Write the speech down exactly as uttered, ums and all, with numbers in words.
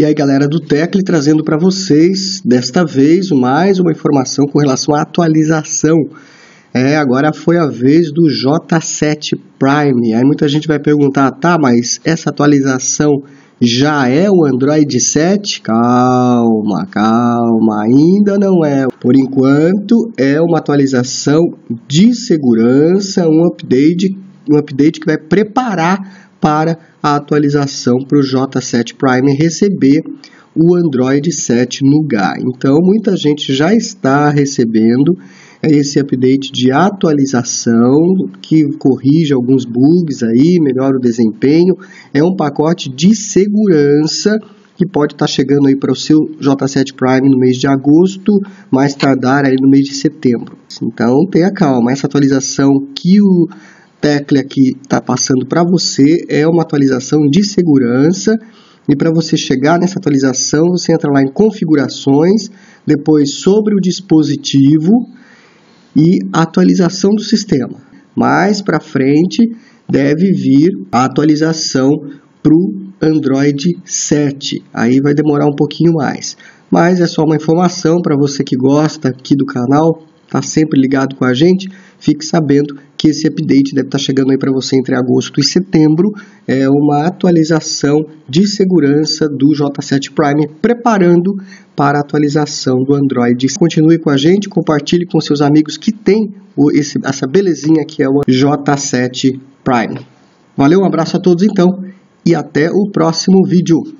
E aí galera do Tecle, trazendo para vocês, desta vez, mais uma informação com relação à atualização. É, agora foi a vez do J sete Prime. Aí muita gente vai perguntar, tá, mas essa atualização já é o Android sete? Calma, calma, ainda não é. Por enquanto é uma atualização de segurança, um update, um update que vai preparar para a atualização para o J sete Prime receber o Android sete no lugar. Então, muita gente já está recebendo esse update de atualização que corrige alguns bugs aí, melhora o desempenho. É um pacote de segurança que pode estar chegando aí para o seu J sete Prime no mês de agosto, mais tardar aí no mês de setembro. Então, tenha calma, essa atualização que o Tecle aqui está passando para você é uma atualização de segurança, e para você chegar nessa atualização você entra lá em configurações, depois sobre o dispositivo e atualização do sistema. Mais para frente deve vir a atualização para o Android sete, aí vai demorar um pouquinho mais, mas é só uma informação para você que gosta aqui do canal, está sempre ligado com a gente, fique sabendo que esse update deve estar chegando aí para você entre agosto e setembro. É uma atualização de segurança do J sete Prime, preparando para a atualização do Android. Continue com a gente, compartilhe com seus amigos que tem esse, essa belezinha que é o J sete Prime. Valeu, um abraço a todos então, e até o próximo vídeo.